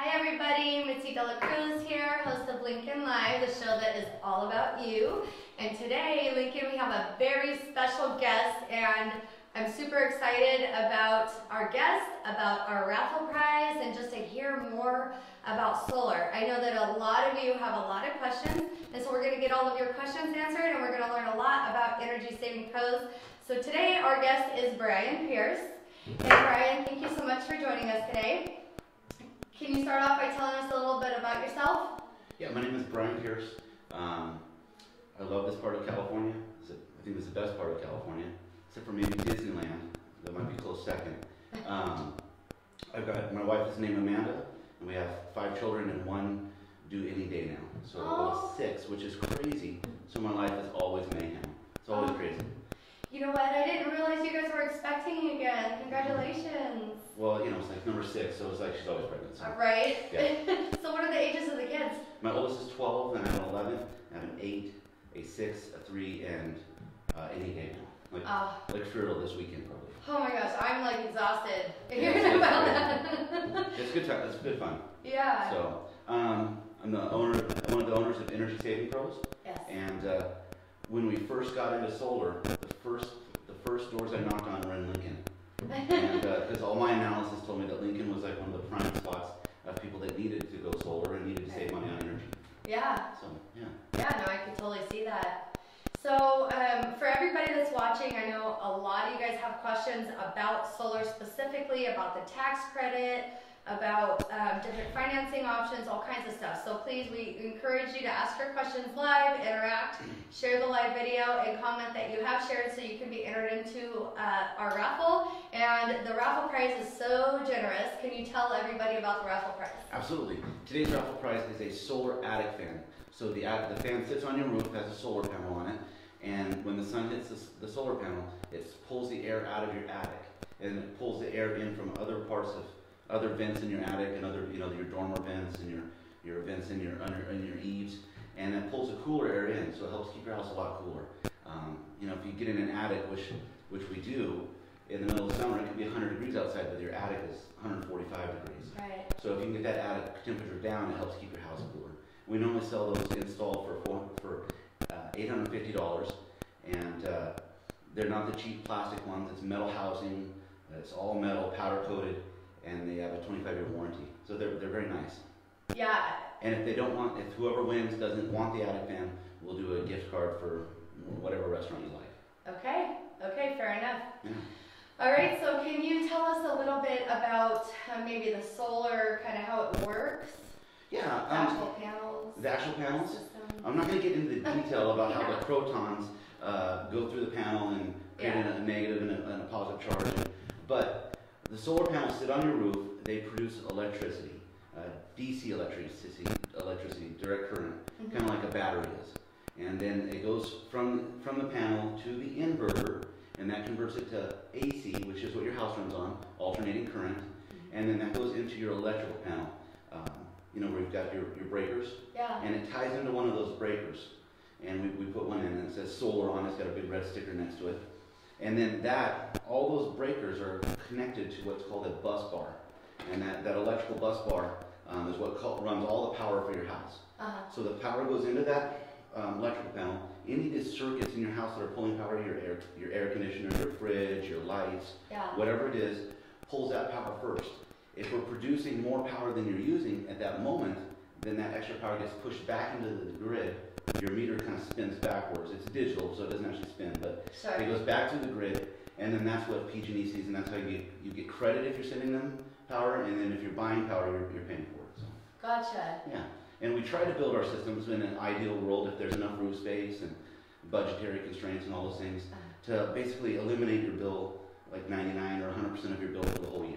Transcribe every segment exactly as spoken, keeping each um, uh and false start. Hi everybody, Mitzi De La Cruz here, host of Lincoln Live, the show that is all about you. And today, Lincoln, we have a very special guest, and I'm super excited about our guest, about our raffle prize, and just to hear more about solar. I know that a lot of you have a lot of questions, and so we're going to get all of your questions answered, and we're going to learn a lot about Energy Saving Pros. So today, our guest is Brian Pierce. And Brian, thank you so much for joining us today. Can you start off by telling us a little bit about yourself? Yeah, my name is Brian Pierce. Um, I love this part of California. I think it's the best part of California, except for maybe Disneyland. That might be a close second. Um, I've got, my wife is named Amanda, and we have five children and one due any day now. So oh. six, which is crazy. So my life is always mayhem. It's always oh. crazy. You know what? I didn't realize you guys were expecting again. Congratulations. Well, you know, it's like number six, so it's like she's always pregnant. So. Right. Yeah. So what are the ages of the kids? My oldest is twelve, and I have an eleven, I have an eight, a six, a three, and uh, any day now. Like, oh. like Frutal this weekend, probably. Oh my gosh, I'm like exhausted hearing yeah, about that. It's good time. It's good fun. Yeah. So um, I'm the owner, I'm one of the owners of Energy Saving Pros. Yes. And uh, when we first got into solar, the first the first doors I knocked on were in Lincoln, and because uh, all my analysis told me that Lincoln was like one of the prime spots of people that needed to go solar and needed to save money on energy. Yeah. So yeah. Yeah, no, I can totally see that. So um, for everybody that's watching, I know a lot of you guys have questions about solar specifically, about the tax credit, about um, different financing options, all kinds of stuff. So please, we encourage you to ask your questions live, interact, share the live video, and comment that you have shared so you can be entered into uh, our raffle. And the raffle prize is so generous. Can you tell everybody about the raffle prize? Absolutely. Today's raffle prize is a solar attic fan. So the, the fan sits on your roof, has a solar panel on it, and when the sun hits the, the solar panel, it pulls the air out of your attic, and it pulls the air in from other parts of other vents in your attic and other, you know, your dormer vents and your, your vents in your, under, in your eaves, and it pulls the cooler air in, so it helps keep your house a lot cooler. Um, you know, if you get in an attic, which, which we do, in the middle of summer, it can be one hundred degrees outside, but your attic is one hundred forty-five degrees. Right. So if you can get that attic temperature down, it helps keep your house cooler. We normally sell those installed for, four, for uh, eight hundred fifty dollars, and uh, they're not the cheap plastic ones. It's metal housing, it's all metal, powder coated, and they have a twenty-five year warranty. So they're, they're very nice. Yeah. And if they don't want, if whoever wins doesn't want the attic fan, we'll do a gift card for whatever restaurant you like. Okay, okay, fair enough. Yeah. All right, so can you tell us a little bit about uh, maybe the solar, kind of how it works? Yeah. The um, actual panels. The actual panels? System. I'm not gonna get into the detail about yeah. how the protons uh, go through the panel and create yeah. a negative and a, and a positive charge, but the solar panels sit on your roof, they produce electricity, uh, D C electricity, electricity, direct current, mm-hmm. kind of like a battery is. And then it goes from, from the panel to the inverter, and that converts it to A C, which is what your house runs on, alternating current, mm-hmm. and then that goes into your electrical panel, um, you know, where you've got your, your breakers, yeah. and it ties into one of those breakers. And we, we put one in, and it says solar on it, it's got a big red sticker next to it. And then that, all those breakers are connected to what's called a bus bar. And that, that electrical bus bar um, is what call, runs all the power for your house. Uh-huh. So the power goes into that um, electrical panel. Any of the circuits in your house that are pulling power, your air, your air conditioner, your fridge, your lights, yeah. whatever it is, pulls that power first. If we're producing more power than you're using at that moment, then that extra power gets pushed back into the grid. Your meter kind of spins backwards. It's digital, so it doesn't actually spin, but Sorry. it goes back to the grid, and then that's what P G and E sees, and that's how you get, you get credit if you're sending them power, and then if you're buying power, you're, you're paying for it. So. Gotcha. Yeah, and we try to build our systems in an ideal world, if there's enough roof space and budgetary constraints and all those things, to basically eliminate your bill, like ninety-nine or one hundred percent of your bill for the whole year.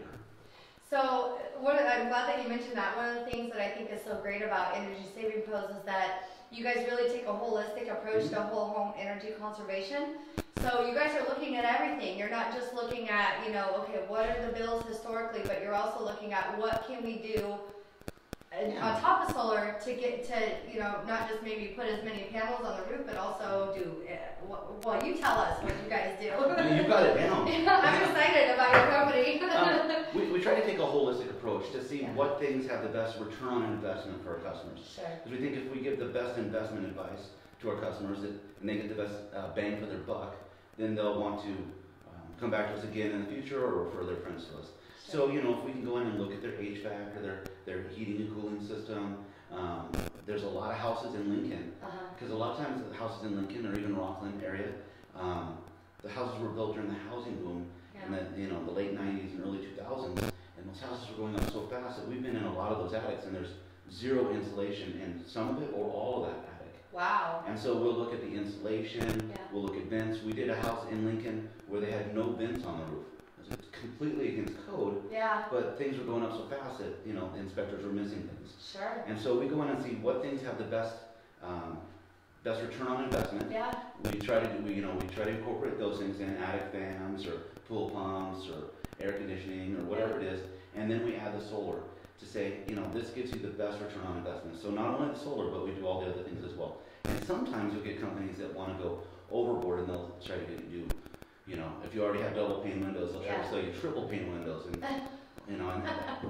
So one of, I'm glad that you mentioned that. One of the things that I think is so great about Energy Saving Pros is that you guys really take a holistic approach to whole home energy conservation. So you guys are looking at everything. You're not just looking at, you know, okay, what are the bills historically, but you're also looking at what can we do on top of solar to get to, you know, not just maybe put as many panels on the roof, but also do it. Well, you tell us what you guys do. You've got it down. I'm excited about your company. um, we, we try to take a holistic approach. approach to see yeah. what things have the best return on investment for our customers. Sure. Because we think if we give the best investment advice to our customers and they get the best uh, bang for their buck, then they'll want to um, come back to us again in the future or refer their friends to us. Sure. So, you know, if we can go in and look at their H V A C or their, their heating and cooling system, um, there's a lot of houses in Lincoln. Because uh-huh. a lot of times the houses in Lincoln or even Rockland area, um, the houses were built during the housing boom yeah. in the, you know, the late nineties and early two thousands. And those houses were going up so fast that we've been in a lot of those attics, and there's zero insulation in some of it or all of that attic. Wow. And so we'll look at the insulation, yeah. we'll look at vents. We did a house in Lincoln where they had no vents on the roof. It was completely against code, yeah. but things were going up so fast that, you know, the inspectors were missing things. Sure. And so we go in and see what things have the best um, best return on investment. Yeah. We try to do, you know, we try to incorporate those things in attic fans or pool pumps or air conditioning or whatever it is, and then we add the solar to say, you know, this gives you the best return on investment. So not only the solar, but we do all the other things as well. And sometimes you'll get companies that want to go overboard, and they'll try to get you, you know, if you already have double pane windows, they'll try yeah. to sell you triple pane windows, and you know, and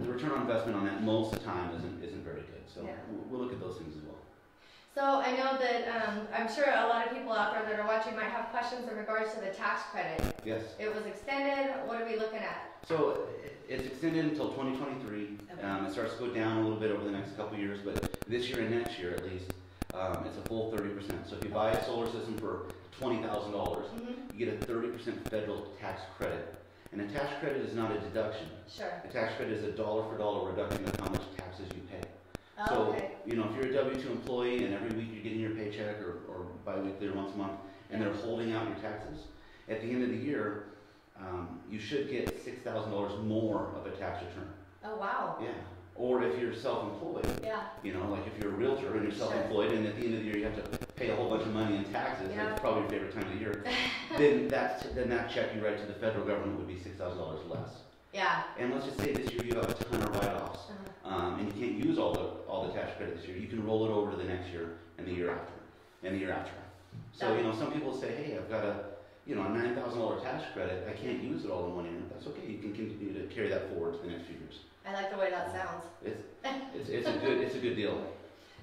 the return on investment on that most of the time isn't isn't very good. So yeah. we'll look at those things as well. So I know that um, I'm sure a lot of people out there that are watching might have questions in regards to the tax credit. Yes. It was extended. What are we looking at? So it's extended until twenty twenty-three. Okay. Um, it starts to go down a little bit over the next couple of years, but this year and next year at least, um, it's a full thirty percent. So if you buy a solar system for twenty thousand dollars, mm-hmm. you get a thirty percent federal tax credit. And a tax credit is not a deduction. Sure. A tax credit is a dollar for dollar reduction of how much taxes you pay. So, okay. you know, if you're a W two employee and every week you're getting your paycheck or, or bi-weekly or once a month, and they're holding out your taxes, at the end of the year, um, you should get six thousand dollars more of a tax return. Oh, wow. Yeah. Or if you're self-employed, yeah. you know, like if you're a realtor and you're self-employed sure. and at the end of the year you have to pay a whole bunch of money in taxes, yeah. that's probably your favorite time of the year, then, that's, then that check you write to the federal government would be six thousand dollars less. Yeah. And let's just say this year you have a ton of write-offs. Uh-huh. Um, and you can't use all the all the tax credit this year. You can roll it over to the next year and the year after, and the year after. So you know, some people say, "Hey, I've got a you know a nine thousand dollar tax credit. I can't use it all in one year." That's okay. You can continue to carry that forward to the next few years. I like the way that sounds. It's it's, it's a good it's a good deal.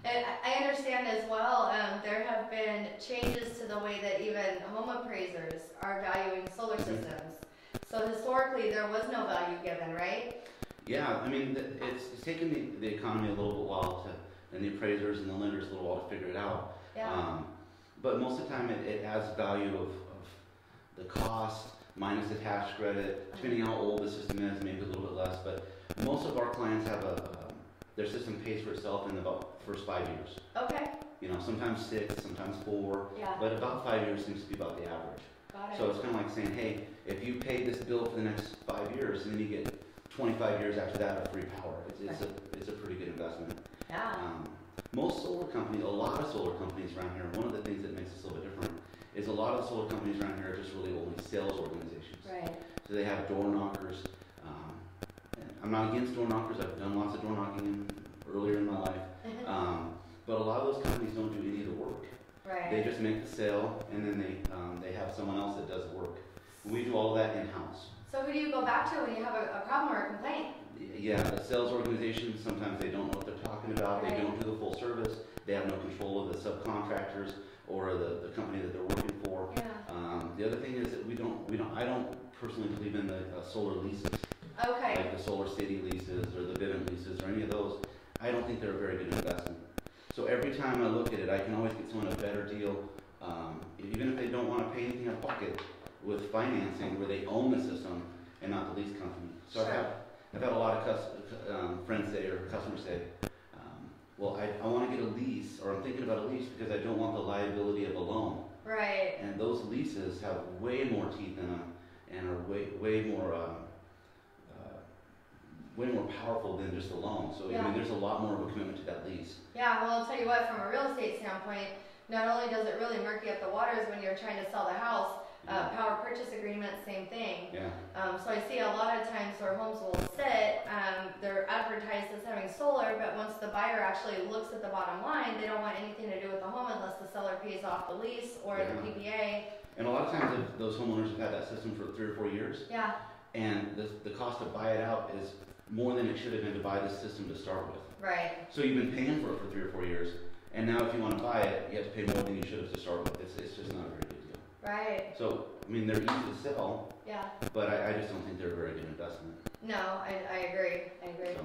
And I understand as well, um, there have been changes to the way that even home appraisers are valuing solar mm-hmm. systems. So historically, there was no value given, right? Yeah, I mean, it's, it's taken the, the economy a little bit while to, and the appraisers and the lenders a little while to figure it out. Yeah. Um, but most of the time, it, it adds value of, of the cost minus the tax credit, depending on how old the system is, maybe a little bit less. But most of our clients have a, um, their system pays for itself in about the first five years. Okay. You know, sometimes six, sometimes four. Yeah. But about five years seems to be about the average. Got it. So it's kind of like saying, hey, if you pay this bill for the next five years, then you get twenty-five years after that of free power. It's, it's, right. a, it's a pretty good investment. Yeah. Um, most solar companies, a lot of solar companies around here, one of the things that makes us a little bit different is a lot of solar companies around here are just really only sales organizations. Right. So they have door knockers. Um, I'm not against door knockers. I've done lots of door knocking earlier in my life. um, but a lot of those companies don't do any of the work. Right. They just make the sale, and then they, um, they have someone else that does the work. We do all that in-house. So who do you go back to when you have a, a problem or a complaint? Yeah, the sales organizations, sometimes they don't know what they're talking about. Right. They don't do the full service. They have no control of the subcontractors or the, the company that they're working for. Yeah. Um, the other thing is that we don't, we don't, I don't personally believe in the uh, solar leases. Okay. Like the Solar City leases or the Vivint leases or any of those. I don't think they're a very good investment. So every time I look at it, I can always get someone a better deal, um, even if they don't want to pay anything out of pocket, with financing where they own the system and not the lease company. So sure. I've, had, I've had a lot of custom, um, friends say or customers say, um, well, I, I want to get a lease, or I'm thinking about a lease because I don't want the liability of a loan. Right. And those leases have way more teeth in them and are way, way more uh, uh, way more powerful than just a loan. So yeah. I mean, there's a lot more of a commitment to that lease. Yeah, well, I'll tell you what, from a real estate standpoint, not only does it really murky up the waters when you're trying to sell the house, Uh, power purchase agreement, same thing. Yeah. Um, so I see a lot of times where homes will sit, um, they're advertised as having solar, but once the buyer actually looks at the bottom line, they don't want anything to do with the home unless the seller pays off the lease or yeah. the P P A. And a lot of times those homeowners have had that system for three or four years. Yeah. And the, the cost to buy it out is more than it should have been to buy this system to start with. Right. So you've been paying for it for three or four years, and now if you want to buy it, you have to pay more than you should have to start with. It's, it's just not a very good deal. Right. So, I mean, they're easy to sell, yeah. but I, I just don't think they're a very good investment. No, I, I agree. I agree. So.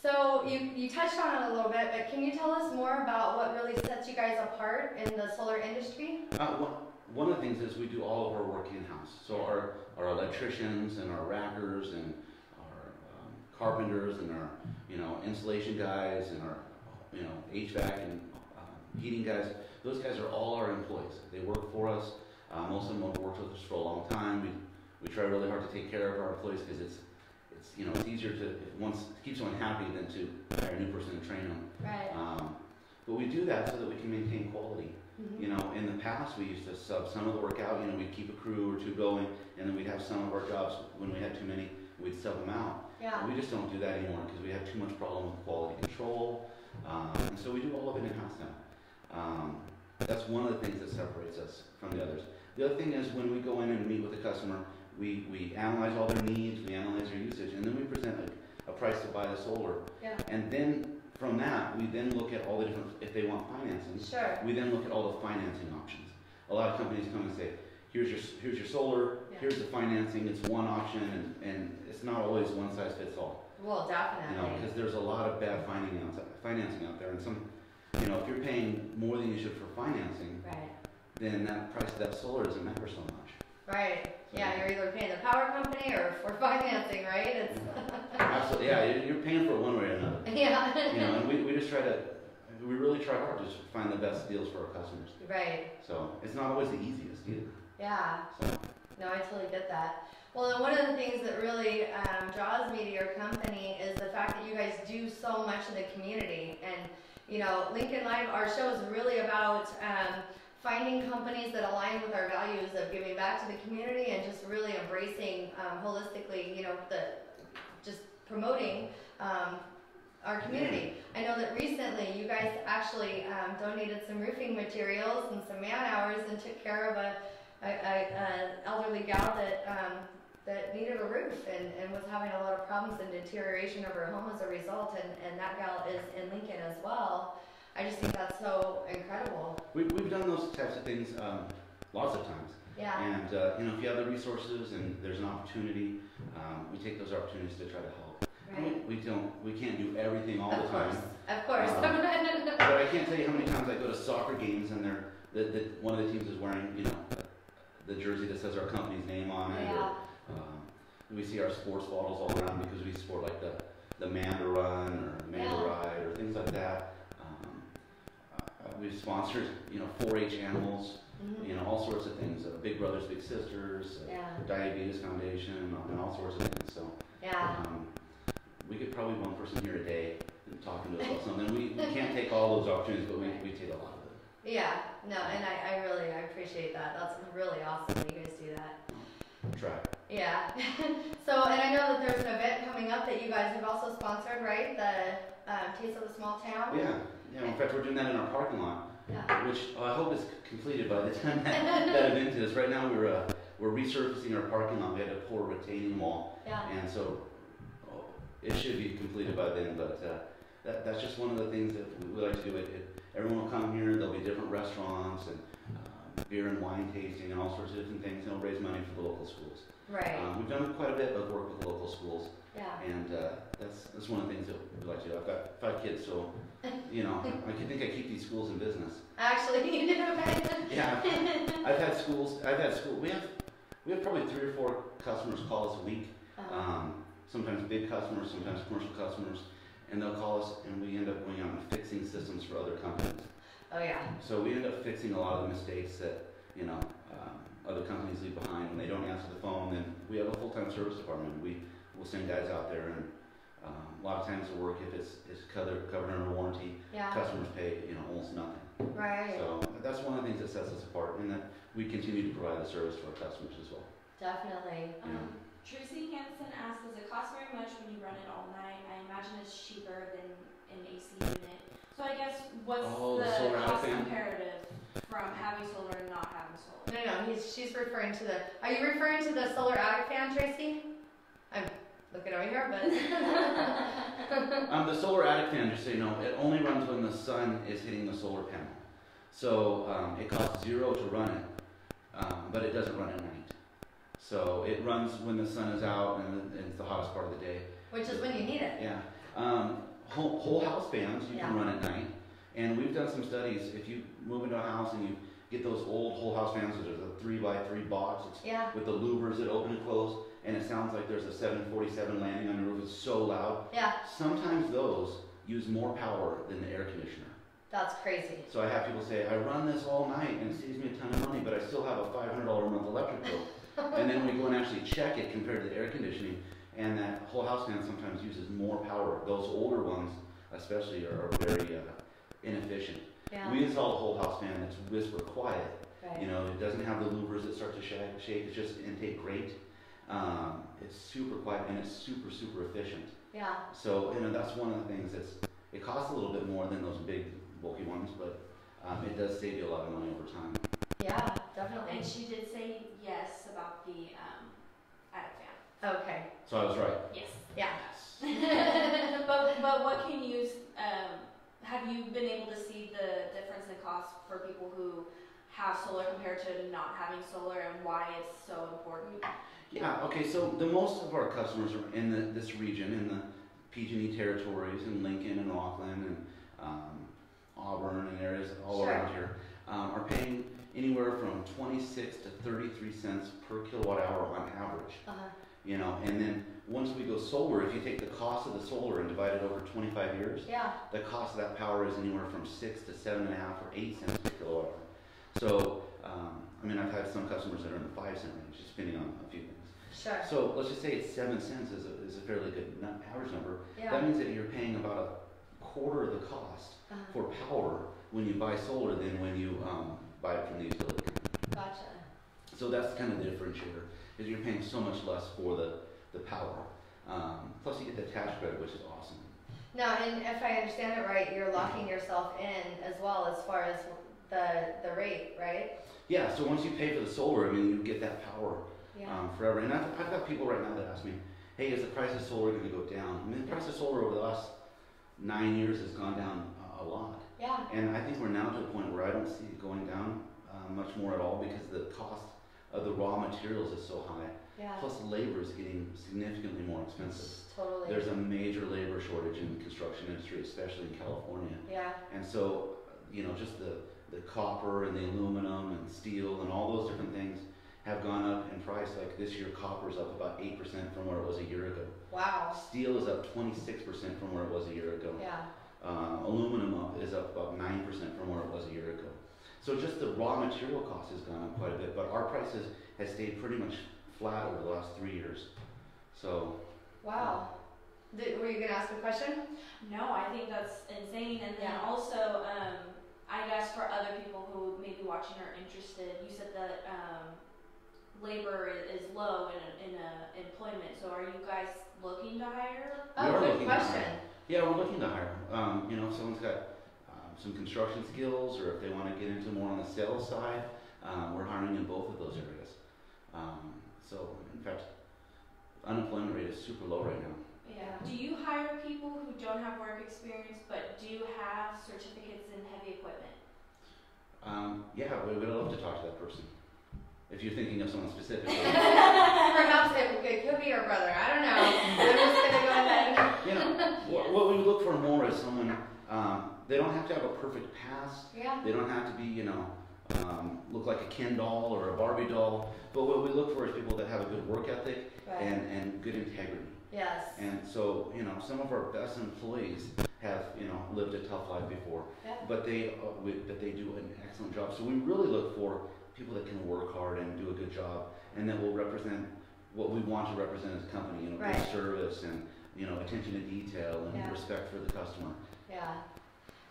So you, you touched on it a little bit, but can you tell us more about what really sets you guys apart in the solar industry? Uh, well, one of the things is we do all of our work in-house. So our, our electricians and our wrappers and our um, carpenters and our you know insulation guys and our you know H V A C and uh, heating guys, those guys are all our employees. They work for us. Uh, most of them have worked with us for a long time. We, we try really hard to take care of our employees because it's It's, you know, it's easier to once keep someone happy than to hire a new person and train them. Right. Um, but we do that so that we can maintain quality. Mm-hmm. You know, in the past we used to sub some of the work out. You know, we'd keep a crew or two going, and then we'd have some of our jobs when we had too many, we'd sub them out. Yeah. But we just don't do that anymore because we have too much problem with quality control. Um, and so we do all of it in house now. Um, that's one of the things that separates us from the others. The other thing is when we go in and meet with a customer. We, we analyze all their needs, we analyze their usage, and then we present a, a price to buy the solar. Yeah. And then from that, we then look at all the different, if they want financing, sure. we then look at all the financing options. A lot of companies come and say, here's your, here's your solar, yeah. here's the financing, it's one option, and, and it's not always one size fits all. Well, definitely. You know, because there's a lot of bad financing out, financing out there, and some, you know, if you're paying more than you should for financing, right. then that price of that solar doesn't matter so much. Right. So yeah, you're either paying the power company or for financing, right? It's absolutely. Yeah, you're paying for it one way or another. Yeah. You know, and we, we just try to, we really try hard to just find the best deals for our customers. Right. So it's not always the easiest either. Yeah. So. No, I totally get that. Well, and one of the things that really um, draws me to your company is the fact that you guys do so much in the community. And, you know, Lincoln Live, our show is really about um, finding companies that align with our values of giving back to the community and just really embracing um, holistically, you know, the just promoting um, our community. I know that recently you guys actually um, donated some roofing materials and some man hours and took care of a, a, a, a elderly gal that um, that needed a roof and, and was having a lot of problems and deterioration of her home as a result. And, and that gal is in Lincoln as well. I just think that's so incredible. We've, we've done those types of things um, lots of times. Yeah. And uh, you know, if you have the resources and there's an opportunity, um, we take those opportunities to try to help. Right. We, we don't, we can't do everything all of the time. Of course, of um, course. But I can't tell you how many times I go to soccer games and they're the, the, one of the teams is wearing, you know, the jersey that says our company's name on it. Yeah. Or, um, we see our sports bottles all around because we support like the the Amanda Run or Amanda yeah. Ride or things like that. We've sponsored, you know, four H animals, mm-hmm. you know, all sorts of things. Uh, Big Brothers, Big Sisters, uh, yeah. Diabetes Foundation, and all sorts of things. So, yeah. um, we could probably one person here a day talking to us about something. We, we can't take all those opportunities, but we, we take a lot of them. Yeah, no, and I, I really I appreciate that. That's really awesome that you guys do that. I'll try. Yeah. So, and I know that there's an event coming up that you guys have also sponsored, right? The um, Taste of a Small Town? Yeah. Yeah, in fact, we're doing that in our parking lot, yeah. which I hope is completed by the time that, that event is. Right now, we're uh, we're resurfacing our parking lot. We had a poor retaining wall, yeah. and so oh, it should be completed by then. But uh, that that's just one of the things that we like to do. It, it, everyone will come here. There'll be different restaurants and um, beer and wine tasting and all sorts of different things. And we'll raise money for the local schools. Right. Um, we've done quite a bit of work with local schools. Yeah. And uh, that's that's one of the things that we like to do. I've got five kids, so you know, I think I keep these schools in business. Actually, you do. Yeah. I've, I've had schools. I've had school. We have we have probably three or four customers call us a week. Uh-huh. um, sometimes big customers, sometimes commercial customers, and they'll call us, and we end up going out and fixing systems for other companies. Oh yeah. So we end up fixing a lot of the mistakes that you know um, other companies leave behind when they don't answer the phone. And we have a full-time service department. We We'll send guys out there, and um, a lot of times the work, if it's, it's covered, covered under warranty, yeah. customers pay you know almost nothing. Right. So that's one of the things that sets us apart, and that we continue to provide the service to our customers as well. Definitely. Um, yeah. Tracy Hansen asks, does it cost very much when you run it all night? I imagine it's cheaper than an A C unit. So I guess what's oh, the, the cost comparative from having solar and not having solar? No, no, he's, she's referring to the. Are you referring to the solar attic fan, Tracy? I'm. Look it earlier, but... um, the solar attic fan, just so you know, it only runs when the sun is hitting the solar panel. So um, it costs zero to run it, um, but it doesn't run at night. So it runs when the sun is out and it's the hottest part of the day. Which is when you need it. Yeah. Um, whole, whole house fans you yeah. can run at night. And we've done some studies. If you move into a house and you get those old whole house fans, which are the three by three box yeah. with the louvers that open and close, and it sounds like there's a seven forty-seven landing on your roof. It's so loud. Yeah. Sometimes those use more power than the air conditioner. That's crazy. So I have people say, I run this all night and it saves me a ton of money, but I still have a five hundred dollar a month electric bill. And then we go and actually check it compared to the air conditioning, and that whole house fan sometimes uses more power. Those older ones, especially, are very uh, inefficient. Yeah. We installed a whole house fan that's whisper quiet. Right. You know, it doesn't have the louvers that start to shake. It's just intake grate. Um, it's super quiet and it's super super efficient. Yeah. So you know that's one of the things that's it costs a little bit more than those big bulky ones, but um, it does save you a lot of money over time. Yeah, definitely. And she did say yes about the um, attic fan. Okay. So I was right. Yes. Yeah. Yes. but but what can you? Um, have you been able to see the difference in cost for people who have solar compared to not having solar, and why it's so important? Yeah, okay, so the most of our customers are in the, this region, in the P G and E territories, in Lincoln and Rockland and um, Auburn and areas all sure. around here, um, are paying anywhere from twenty-six to thirty-three cents per kilowatt hour on average. Uh-huh. You know, and then once we go solar, if you take the cost of the solar and divide it over twenty-five years, yeah. the cost of that power is anywhere from six to seven and a half or eight cents per kilowatt hour. So, um, I mean, I've had some customers that are in the five cent range, just depending on a few things. Sure. So let's just say it's seven cents is a, is a fairly good average number. Yeah. That means that you're paying about a quarter of the cost uh-huh. for power when you buy solar than when you um, buy it from the utility company. Gotcha. So that's kind of the differentiator, is you're paying so much less for the, the power. Um, plus you get the tax credit, which is awesome. Now, and if I understand it right, you're locking mm-hmm. yourself in as well as far as the the rate, right? Yeah, so once you pay for the solar, I mean, you get that power yeah. um, forever. And I've, I've got people right now that ask me, hey, is the price of solar going to go down? I mean, the price of solar over the last nine years has gone down a lot. Yeah. And I think we're now to a point where I don't see it going down uh, much more at all, because the cost of the raw materials is so high. Yeah. Plus labor is getting significantly more expensive. Totally. There's a major labor shortage in the construction industry, especially in California. Yeah. And so, you know, just the the copper and the aluminum and steel and all those different things have gone up in price. Like this year, copper's up about eight percent from where it was a year ago. Wow. Steel is up twenty-six percent from where it was a year ago. Yeah. Uh, aluminum up, is up about nine percent from where it was a year ago. So just the raw material cost has gone up quite a bit, but our prices has stayed pretty much flat over the last three years. So. Wow. Um, Did, were you going to ask a question? No, I think that's insane. And then yeah. also, um, I guess for other people who may be watching or interested, you said that um, labor is low in, a, in a employment. So are you guys looking to hire? Oh, good question. Yeah, we're looking to hire. Um, you know, if someone's got um, some construction skills, or if they want to get into more on the sales side, um, we're hiring in both of those areas. Um, so, in fact, unemployment rate is super low right now. Yeah. Do you hire people who don't have work experience but do have certificates in heavy equipment? Um, yeah, we would love to talk to that person. If you're thinking of someone specific. Perhaps it, it could be your brother. I don't know. I'm just going to go ahead. You know, what, what we look for more is someone, um, they don't have to have a perfect past. Yeah. They don't have to be, you know, um, look like a Ken doll or a Barbie doll. But what we look for is people that have a good work ethic right. and, and good integrity. Yes. And so, you know, some of our best employees have, you know, lived a tough life before, yeah. but they uh, we, but they do an excellent job. So we really look for people that can work hard and do a good job, and that will represent what we want to represent as a company, you know, right. good service and, you know, attention to detail and yeah. respect for the customer. Yeah.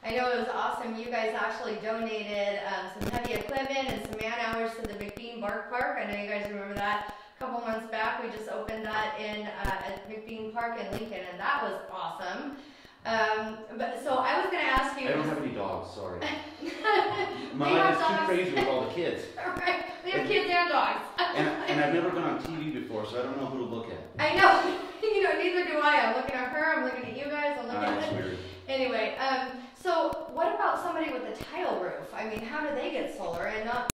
I know it was awesome. You guys actually donated um, some heavy equipment and some man hours to the McBean Bark Park. I know you guys remember that. Couple months back, we just opened that in uh, at McBean Park in Lincoln, and that was awesome. Um, but so I was going to ask you. I don't have any dogs. Sorry. Mine is too crazy with all the kids. Right. We your kids and dogs. and, and I've never been on T V before, so I don't know who to look at. I know. You know, neither do I. I'm looking at her. I'm looking at you guys. I'm looking uh, at them. Anyway, um, so what about somebody with a tile roof? I mean, how do they get solar and not?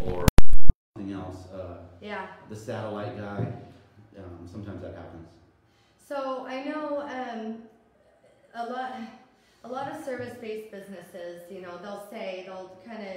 Or something else. Uh, yeah. The satellite guy. Um, sometimes that happens. So I know um, a lot, a lot of service-based businesses. You know, they'll say they'll kind of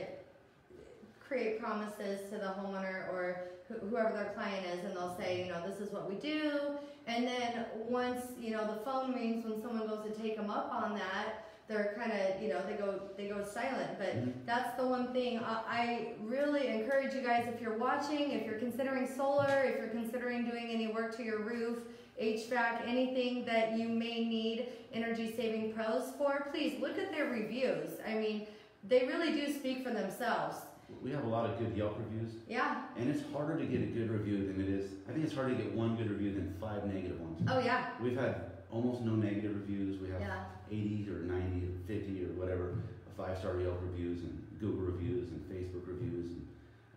create promises to the homeowner or wh whoever their client is, and they'll say, you know, this is what we do. And then once you know the phone rings when someone goes to take them up on that. They're kind of, you know, they go they go silent. But mm-hmm. that's the one thing I, I really encourage you guys, if you're watching, if you're considering solar, if you're considering doing any work to your roof, H V A C, anything that you may need Energy Saving Pros for, please look at their reviews. I mean, they really do speak for themselves. We have a lot of good Yelp reviews. Yeah. And it's harder to get a good review than it is. I think it's harder to get one good review than five negative ones. Oh, yeah. We've had almost no negative reviews. We have yeah. eighty or ninety or fifty or whatever five-star Yelp reviews and Google reviews and Facebook reviews, and,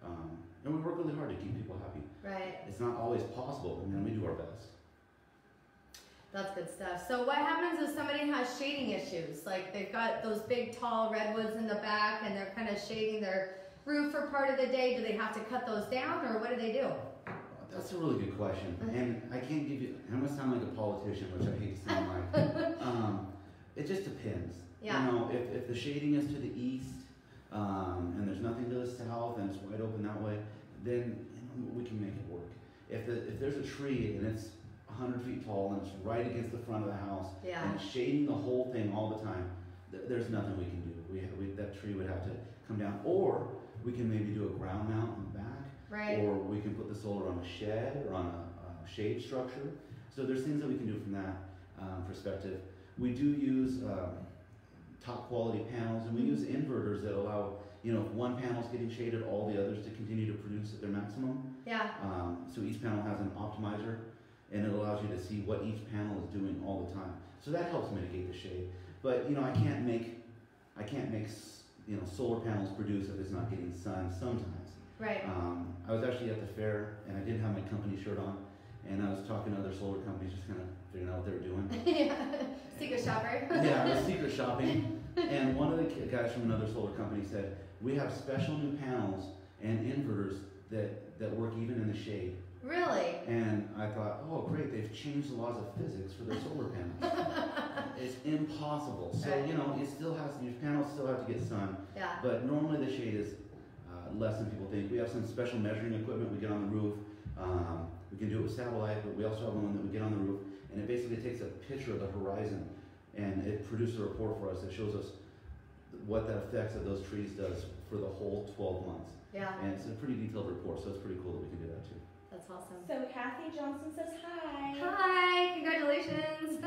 um, and we work really hard to keep people happy. Right. It's not always possible, and then we do our best. That's good stuff. So what happens if somebody has shading issues? Like they've got those big tall redwoods in the back and they're kind of shading their roof for part of the day. Do they have to cut those down, or what do they do? That's a really good question, and I can't give you. I must sound like a politician, which I hate to sound like. Um, it just depends. Yeah. You know, if, if the shading is to the east um, and there's nothing to the south and it's wide open that way, then you know, we can make it work. If the, if there's a tree and it's a hundred feet tall and it's right against the front of the house yeah. and it's shading the whole thing all the time, th there's nothing we can do. We, we that tree would have to come down, or we can maybe do a ground mount in the back. Right. Or we can put the solar on a shed or on a, a shade structure. So there's things that we can do from that um, perspective. We do use um, top quality panels, and we use inverters that allow, you know, if one panel's getting shaded, all the others to continue to produce at their maximum. Yeah. Um, so each panel has an optimizer, and it allows you to see what each panel is doing all the time. So that helps mitigate the shade. But you know, I can't make, I can't make you know solar panels produce if it's not getting sun sometimes. Right. Um, I was actually at the fair, and I didn't have my company shirt on, and I was talking to other solar companies, just kind of figuring out what they were doing. yeah, secret shopper. yeah, I was secret shopping, and one of the guys from another solar company said, we have special new panels and inverters that, that work even in the shade. Really? And I thought, oh, great, they've changed the laws of physics for their solar panels. It's impossible. So, right. you know, it still has, your panels still have to get sun, yeah. but normally the shade is less than people think. We have some special measuring equipment we get on the roof. Um, we can do it with satellite, but we also have one that we get on the roof, and it basically takes a picture of the horizon, and it produces a report for us that shows us what that effects of those trees does for the whole twelve months. Yeah. And it's a pretty detailed report, so it's pretty cool that we can do that too. That's awesome. So Kathy Johnson says hi. Hi, congratulations.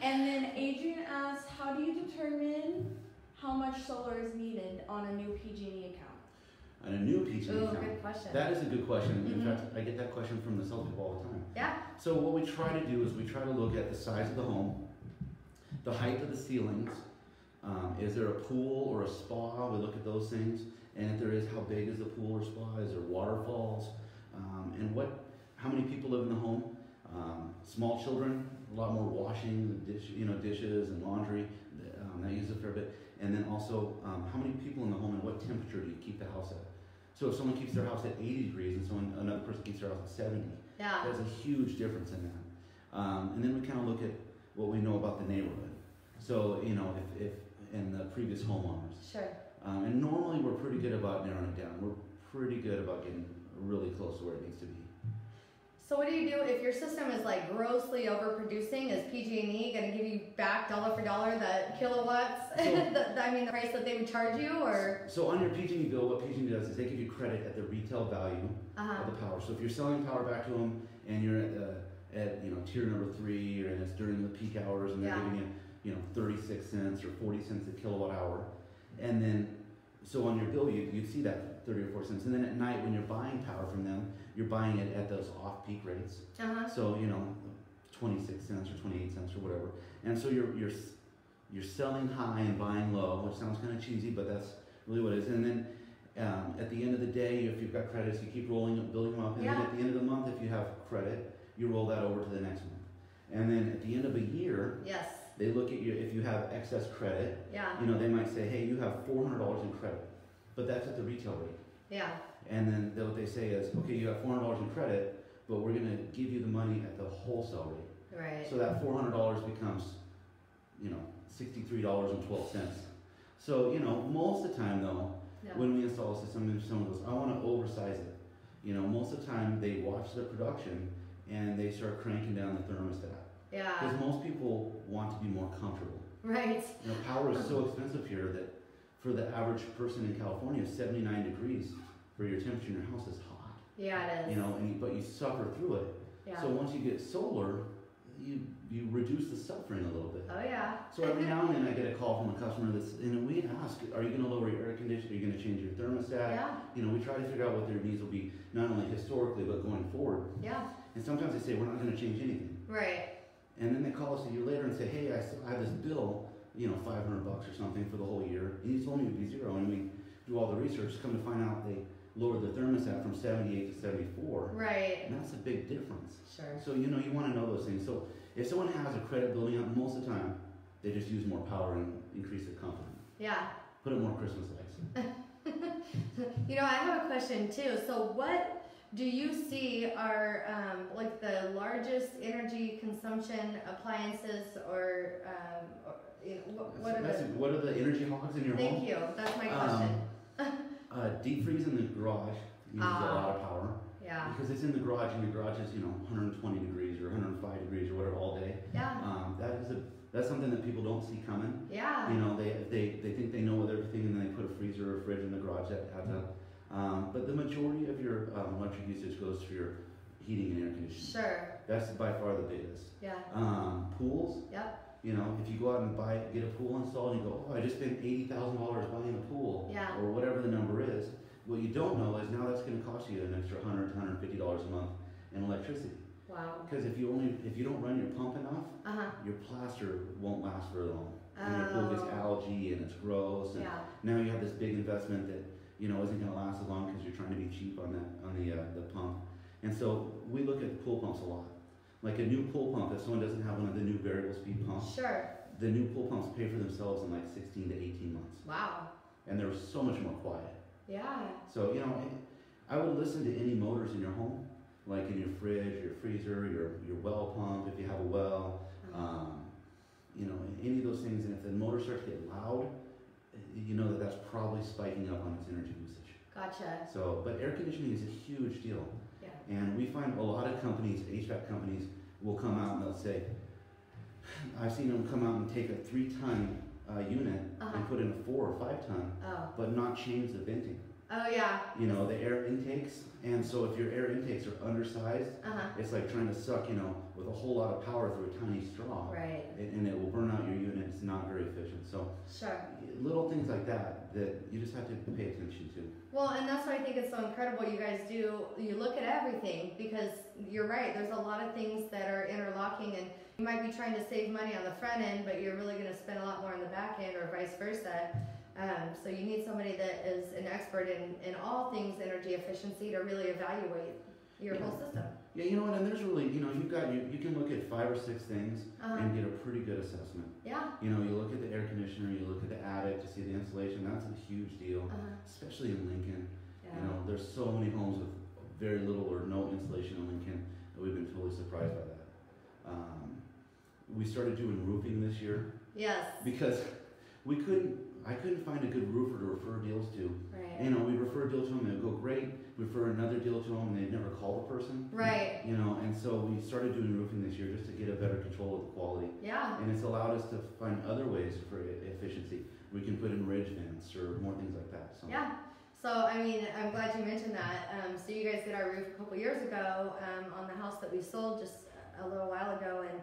And then Adrian asks, how do you determine how much solar is needed on a new P G and E account? On a new P G and E Ooh, account? Good question. That is a good question. Mm -hmm. In fact, I get that question from the sales people all the time. Yeah. So what we try to do is we try to look at the size of the home, the height of the ceilings, um, is there a pool or a spa? We look at those things. And if there is, how big is the pool or spa? Is there waterfalls? Um, and what? How many people live in the home? Um, small children, a lot more washing, dish, you know, dishes and laundry. Um, that uses a fair bit. And then also, um, how many people in the home and what temperature do you keep the house at? So if someone keeps their house at eighty degrees and someone, another person keeps their house at seventy, yeah. There's a huge difference in that. Um, and then we kind of look at what we know about the neighborhood. So, you know, if, if and the previous homeowners. Sure. Um, and normally we're pretty good about narrowing it down. We're pretty good about getting really close to where it needs to be. So what do you do if your system is like grossly overproducing? Is P G and E going to give you back dollar for dollar the kilowatts? So, the, I mean, the price that they would charge you, or so on your P G and E bill. What P G and E does is they give you credit at the retail value uh-huh. of the power. So if you're selling power back to them and you're at the, at you know tier number three, or and it's during the peak hours, and they're yeah. giving you you know thirty-six cents or forty cents a kilowatt hour, and then so on your bill you you'd see that. thirty or forty cents, and then at night when you're buying power from them, you're buying it at those off-peak rates. Uh-huh. So you know, twenty-six cents or twenty-eight cents or whatever, and so you're you're you're selling high and buying low, which sounds kind of cheesy, but that's really what it is. And then um, at the end of the day, if you've got credits, you keep rolling up, building them up, and yeah. then at the end of the month, if you have credit, you roll that over to the next month, and then at the end of a year, yes, they look at you if you have excess credit. Yeah. You know, they might say, hey, you have four hundred dollars in credit. But that's at the retail rate. Yeah. And then what they say is, okay, you have four hundred dollars in credit, but we're gonna give you the money at the wholesale rate. Right. So that four hundred dollars becomes, you know, sixty-three dollars and twelve cents. So, you know, most of the time though, yeah. when we install a system, someone goes, I wanna oversize it. You know, most of the time they watch the production and they start cranking down the thermostat. Yeah. Because most people want to be more comfortable. Right. You know, power is so expensive here that for the average person in California, seventy-nine degrees for your temperature in your house is hot. Yeah, it is. You know, and you, but you suffer through it. Yeah. So once you get solar, you you reduce the suffering a little bit. Oh yeah. So every now and then I get a call from a customer that's, and we ask, are you going to lower your air conditioner? Are you going to change your thermostat? Yeah. You know, we try to figure out what their needs will be, not only historically but going forward. Yeah. And sometimes they say we're not going to change anything. Right. And then they call us a year later and say, hey, I still have this bill. You know, five hundred bucks or something for the whole year. And you told me it would be zero, and we do all the research. Come to find out, they lowered the thermostat from seventy-eight to seventy-four. Right. And that's a big difference. Sure. So, you know, you want to know those things. So if someone has a credit building up, most of the time, they just use more power and increase the comfort. Yeah. Put in more Christmas lights. You know, I have a question, too. So what do you see are, um, like, the largest energy consumption appliances or... Um, or You know, what, what, are the, what are the energy hogs in your thank home? Thank you. That's my question. Um, uh, deep freeze in the garage uses uh, a lot of power. Yeah. Because it's in the garage, and the garage is, you know, one hundred twenty degrees or one hundred five degrees or whatever all day. Yeah. Um, that is a that's something that people don't see coming. Yeah. You know, they they they think they know with everything, and then they put a freezer or a fridge in the garage. That adds up. Um, but the majority of your um, electric usage goes to your heating and air conditioning. Sure. That's by far the biggest. Yeah. Um, pools. Yep. You know, if you go out and buy, get a pool installed, and you go, oh, I just spent eighty thousand dollars buying a pool, yeah. or whatever the number is, what you don't know is now that's going to cost you an extra one hundred to one hundred fifty dollars a month in electricity. Wow. Because if you only, if you don't run your pump enough, uh-huh. your plaster won't last very long. Oh. And your pool gets algae, and it's gross, and yeah. now you have this big investment that, you know, isn't going to last as long because you're trying to be cheap on that, on the, uh, the pump. And so we look at pool pumps a lot. Like a new pool pump, if someone doesn't have one of the new variable speed pumps, sure. the new pool pumps pay for themselves in like sixteen to eighteen months. Wow. And they're so much more quiet. Yeah. So, you know, I would listen to any motors in your home, like in your fridge, your freezer, your, your well pump, if you have a well, uh-huh. um, you know, any of those things. And if the motor starts to get loud, you know that that's probably spiking up on its energy usage. Gotcha. So, but air conditioning is a huge deal. Yeah. And we find a lot of companies, H V A C companies, will come out and they'll say, I've seen them come out and take a three-ton uh, unit uh-huh. and put in a four or five-ton, oh. but not change the venting. Oh, yeah. You know, the air intakes. And so if your air intakes are undersized, uh-huh. it's like trying to suck, you know, with a whole lot of power through a tiny straw. Right. And, and it will burn out your unit. It's not very efficient. So sure. little things like that that you just have to pay attention to. Well, and that's why I think it's so incredible you guys do. You look at everything because you're right. There's a lot of things that are interlocking, and you might be trying to save money on the front end, but you're really going to spend a lot more on the back end or vice versa. Um, so you need somebody that is an expert in, in all things energy efficiency to really evaluate your yeah. whole system. Yeah, you know what, and there's really, you know, you've got, you, you can look at five or six things uh-huh. and get a pretty good assessment. Yeah. You know, you look at the air conditioner, you look at the attic to see the insulation, that's a huge deal, uh-huh. especially in Lincoln. Yeah. You know, there's so many homes with very little or no insulation in Lincoln, and we've been totally surprised by that. Um, we started doing roofing this year. Yes. Because we couldn't, I couldn't find a good roofer to refer deals to. Right. You know, we refer a deal to them, they go great. We refer another deal to them, and they'd never call the person. Right. You know, and so we started doing roofing this year just to get a better control of the quality. Yeah. And it's allowed us to find other ways for efficiency. We can put in ridge vents or more things like that. So. Yeah. So, I mean, I'm glad you mentioned that. Um, so you guys did our roof a couple years ago um, on the house that we sold just a little while ago, and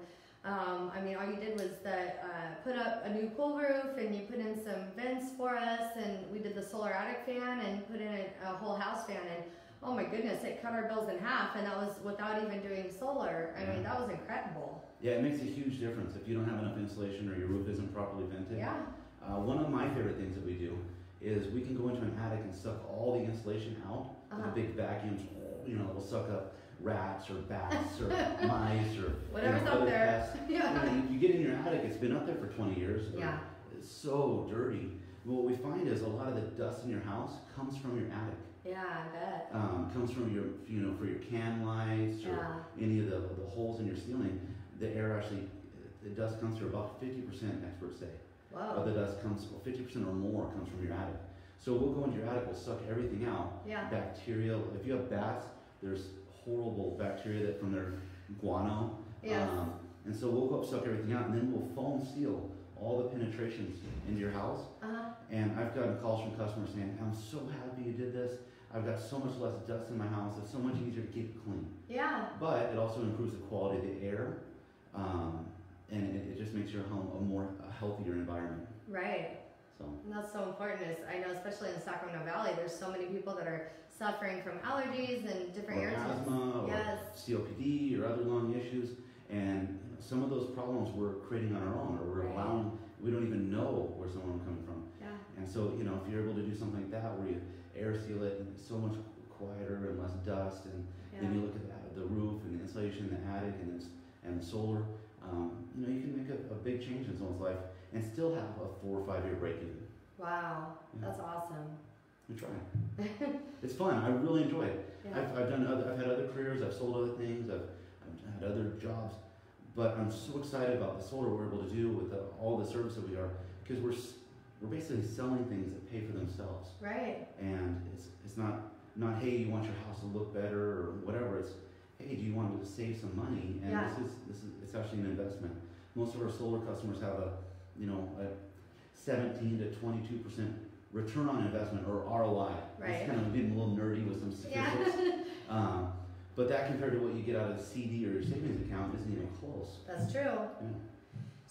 Um, I mean, all you did was that, uh, put up a new pool roof, and you put in some vents for us, and we did the solar attic fan and put in a, a whole house fan, and oh my goodness, it cut our bills in half, and that was without even doing solar. I yeah. mean, that was incredible. Yeah, it makes a huge difference if you don't have enough insulation or your roof isn't properly vented. Yeah. Uh, one of my favorite things that we do is we can go into an attic and suck all the insulation out uh-huh. with a big vacuum, you know, it will suck up rats or bats or mice or whatever's you know, up there. Yeah. And you get in your attic, it's been up there for twenty years. Yeah. It's so dirty. What we find is a lot of the dust in your house comes from your attic. Yeah, I bet. Um, comes from your, you know, for your can lights or yeah. any of the, the holes in your ceiling. The air actually, the dust comes from about fifty percent, experts say. Wow. Of the dust comes, well, fifty percent or more comes from your attic. So we'll go into your attic, we'll suck everything out. Yeah. Bacterial, if you have bats, there's horrible bacteria that from their guano. Yes. Um, and so we'll go up, suck everything out, and then we'll foam seal all the penetrations into your house. Uh-huh. And I've gotten calls from customers saying, I'm so happy you did this. I've got so much less dust in my house. It's so much easier to keep clean. Yeah. But it also improves the quality of the air. Um, and it, it just makes your home a more a healthier environment. Right. So. And that's so important. Is I know, especially in the Sacramento Valley, there's so many people that are suffering from allergies and different or asthma, or yes. C O P D, or other lung issues, and you know, some of those problems we're creating on our own, or we're right. allowing. We don't even know where some of them are coming from. Yeah. And so, you know, if you're able to do something like that, where you air seal it, and it's so much quieter and less dust, and yeah. then you look at the, the roof and the insulation, in the attic, and the, and the solar. Um, you know, you can make a, a big change in someone's life and still have a four or five year break-in. Wow, yeah. that's awesome. We try. It's fun. I really enjoy it. Yeah. I've, I've done other. I've had other careers. I've sold other things. I've, I've had other jobs, but I'm so excited about the solar we're able to do with the, all the service that we are, because we're we're basically selling things that pay for themselves. Right. And it's it's not not hey, you want your house to look better or whatever. It's hey, do you want to save some money? And yeah. this is this is it's actually an investment. Most of our solar customers have a you know a seventeen to twenty-two percent. Return on investment, or R O I. Right. It's kind of being a little nerdy with some statistics. Yeah. um, but that compared to what you get out of the C D or your savings account isn't even close. That's true. Yeah.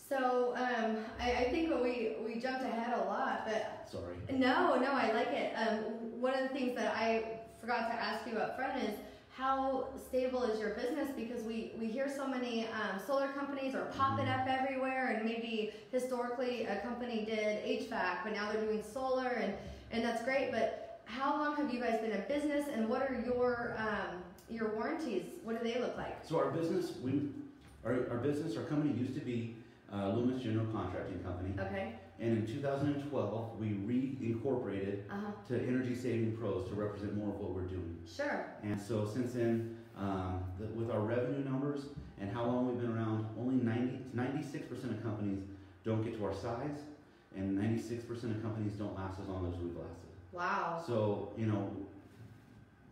So um, I, I think we we jumped ahead a lot, but sorry. No, no, I like it. Um, one of the things that I forgot to ask you up front is how stable is your business? Because we, we hear so many um, solar companies are popping up everywhere, and maybe historically a company did H V A C, but now they're doing solar, and, and that's great, but how long have you guys been in business, and what are your um, your warranties? What do they look like? So our business, we our, our business, our company used to be uh, Loomis General Contracting Company. Okay. And in two thousand twelve, we reincorporated uh-huh. to Energy Saving Pros to represent more of what we're doing. Sure. And so since then, um, the, with our revenue numbers and how long we've been around, only ninety, ninety-six percent of companies don't get to our size, and ninety-six percent of companies don't last as long as we've lasted. Wow. So, you know,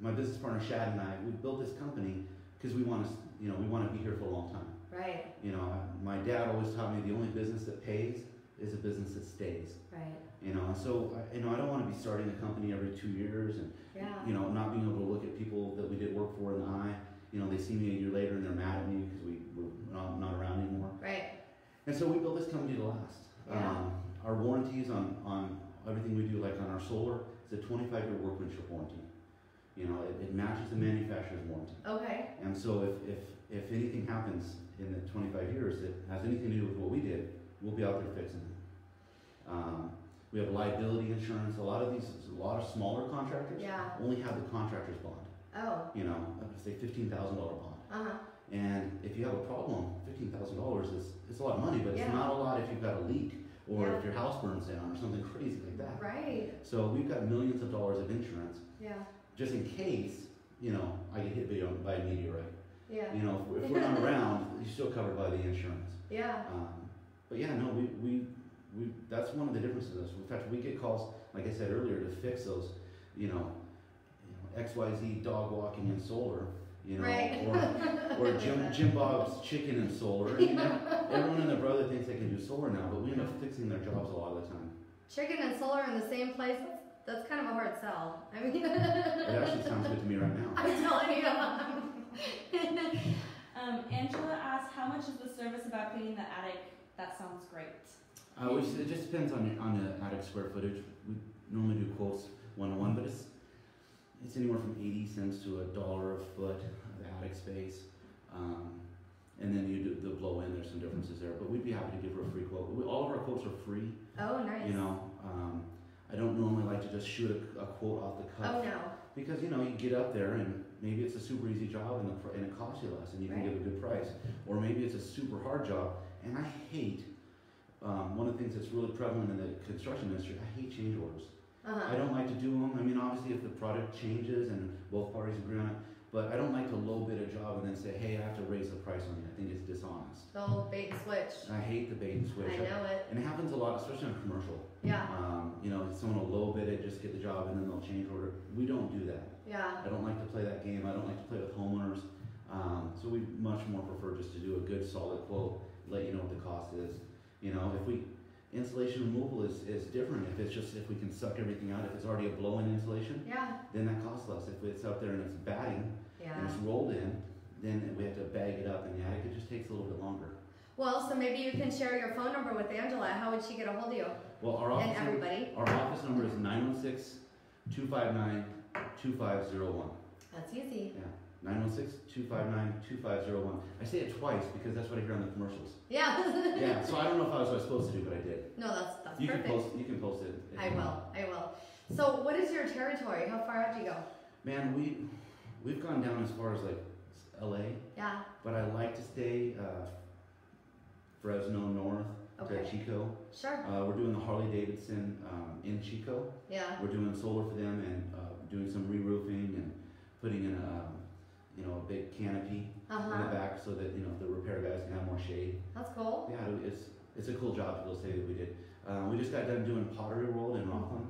my business partner Shad and I, we built this company because we want to, you know, we want to be here for a long time. Right. You know, my dad always taught me the only business that pays is a business that stays. Right. You know, so you know, I don't want to be starting a company every two years and yeah. you know, not being able to look at people that we did work for in the eye. You know, they see me a year later and they're mad at me because we we're not, not around anymore. Right. And so we built this company to last. Yeah. Um, our warranties on on everything we do, like on our solar, it's a twenty-five year workmanship warranty. You know, it, it matches the manufacturer's warranty. Okay. And so if, if, if anything happens in the twenty-five years that has anything to do with what we did, we'll be out there fixing it. Um, we have liability insurance. A lot of these, a lot of smaller contractors yeah. only have the contractor's bond. Oh. You know, say fifteen thousand dollar bond. Uh-huh. And if you have a problem, fifteen thousand dollars is it's a lot of money, but yeah. it's not a lot if you've got a leak or yeah. if your house burns down or something crazy like that. Right. So we've got millions of dollars of insurance. Yeah. Just in case, you know, I get hit by a meteorite. Yeah. You know, if, if we're not around, you're still covered by the insurance. Yeah. Um, but yeah, no, we, we, we, that's one of the differences. In fact, we get calls, like I said earlier, to fix those, you know, you know X Y Z dog walking and solar, you know, right. or, or Jim, Jim Bob's chicken and solar. You know, everyone and their brother thinks they can do solar now, but we end up fixing their jobs a lot of the time. Chicken and solar in the same place? That's kind of a hard sell. I mean, it actually sounds good to me right now. I'm telling you. um, Angela asked, "How much is the service about cleaning the attic?" That sounds great. I always, it just depends on on the attic square footage. We normally do quotes one to one, but it's it's anywhere from eighty cents to a dollar a foot of the attic space, um, and then you do the blow in. There's some differences there, but we'd be happy to give her a free quote. We, all of our quotes are free. Oh, nice. You know. Um, I don't normally like to just shoot a, a quote off the cuff. Oh, no. Because, you know, you get up there and maybe it's a super easy job and, the, and it costs you less and you right. can give a good price. Or maybe it's a super hard job. And I hate, um, one of the things that's really prevalent in the construction industry, I hate change orders. Uh-huh. I don't like to do them. I mean, obviously, if the product changes and both parties agree on it, but I don't like to low bid a job and then say, hey, I have to raise the price on you. I think it's dishonest. The whole bait and switch. I hate the bait and switch. I know it. And it happens a lot, especially on commercial. Yeah. Um, you know, someone will low bid it, just get the job, and then they'll change order. We don't do that. Yeah. I don't like to play that game. I don't like to play with homeowners. Um, so we much more prefer just to do a good, solid quote, let you know what the cost is. You know, if we, insulation removal is, is different. If it's just, if we can suck everything out, if it's already a blow-in insulation, yeah. then that costs less. If it's out there and it's batting, yeah. and it's rolled in, then we have to bag it up in the attic. It just takes a little bit longer. Well, so maybe you can share your phone number with Angela. How would she get a hold of you? Well, our office, and everybody. Number, our office number is nine one six, two five nine, two five zero one. That's easy. Yeah, nine one six, two five nine, two five zero one. I say it twice because that's what I hear on the commercials. Yeah. yeah, so I don't know if I was what I was supposed to do, but I did. No, that's, that's you perfect. Can post, you can post it. I will, want. I will. So what is your territory? How far out do you go? Man, we... We've gone down as far as like L A. Yeah. But I like to stay uh, Fresno north okay. to Chico. Sure. Uh, we're doing the Harley Davidson um, in Chico. Yeah. We're doing solar for them and uh, doing some re-roofing and putting in a you know a big canopy uh-huh. in the back so that you know the repair guys can have more shade. That's cool. Yeah, it's it's a cool job. People say that we did. Uh, we just got done doing Pottery World in Rockland.